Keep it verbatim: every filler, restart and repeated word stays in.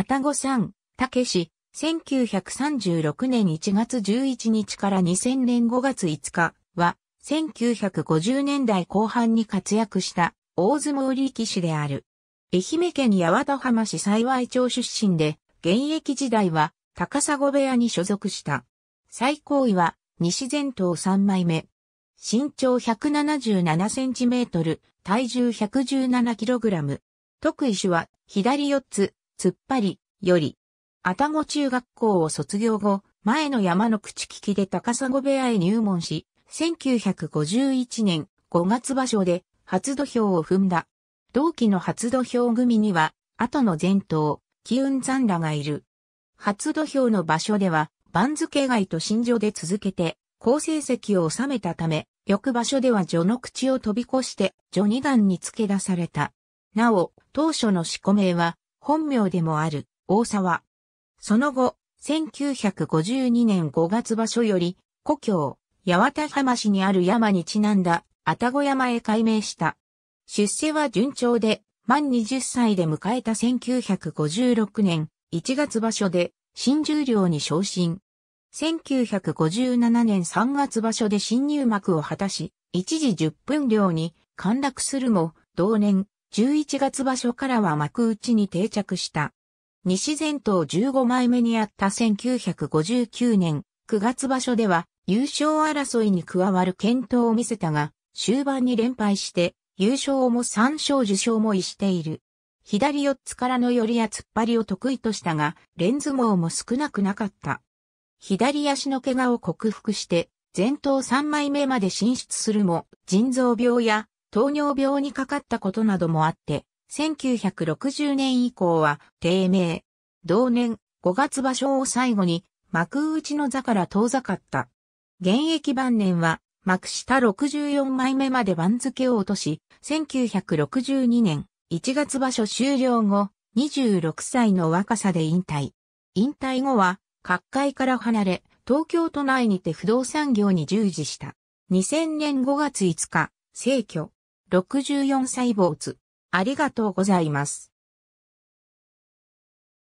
愛宕さん、武志、せんきゅうひゃくさんじゅうろくねんいちがつじゅういちにちからにせんねんごがついつかは、せんきゅうひゃくごじゅうねんだいこうはんに活躍した大相撲力士である。愛媛県八幡浜市幸町出身で、現役時代は高砂部屋に所属した。最高位は西前頭さんまいめ。身長ひゃくななじゅうななセンチメートル、体重ひゃくじゅうななキログラム。得意種は左四つ、突っ張り、より。愛宕中学校を卒業後、前の山の口利きで高砂部屋へ入門し、せんきゅうひゃくごじゅういちねんごがつばしょで初土俵を踏んだ。同期の初土俵組には、後の前頭、機運山らがいる。初土俵の場所では、番付外と新序で続けて、好成績を収めたため、翌場所では序の口を飛び越して、序二段に付け出された。なお、当初の四股名は、本名でもある、大沢。その後、せんきゅうひゃくごじゅうにねんごがつばしょより、故郷、八幡浜市にある山にちなんだ、愛宕山へ改名した。出世は順調で、満はたちで迎えたせんきゅうひゃくごじゅうろくねんいちがつばしょで、新十両に昇進。せんきゅうひゃくごじゅうななねんさんがつばしょで新入幕を果たし、一時じゅっぷんりょうに陥落するも、同年じゅういちがつばしょからは幕内に定着した。西前頭じゅうごまいめにあったせんきゅうひゃくごじゅうきゅうねんくがつばしょでは優勝争いに加わる健闘を見せたが、終盤に連敗して、優勝もさんしょう受賞も逸している。左四つからの寄りや突っ張りを得意としたが、連相撲も少なくなかった。左足の怪我を克服して、前頭さんまいめまで進出するも、腎臓病や糖尿病にかかったことなどもあって、せんきゅうひゃくろくじゅうねん以降は低迷。同年ごがつばしょを最後に幕内の座から遠ざかった。現役晩年は幕下ろくじゅうよんまいめまで番付を落とし、せんきゅうひゃくろくじゅうにねんいちがつばしょ終了後、にじゅうろくさいの若さで引退。引退後は、角界から離れ、東京都内にて不動産業に従事した。にせんねんごがついつか、逝去。ろくじゅうよんさい没。ありがとうございます。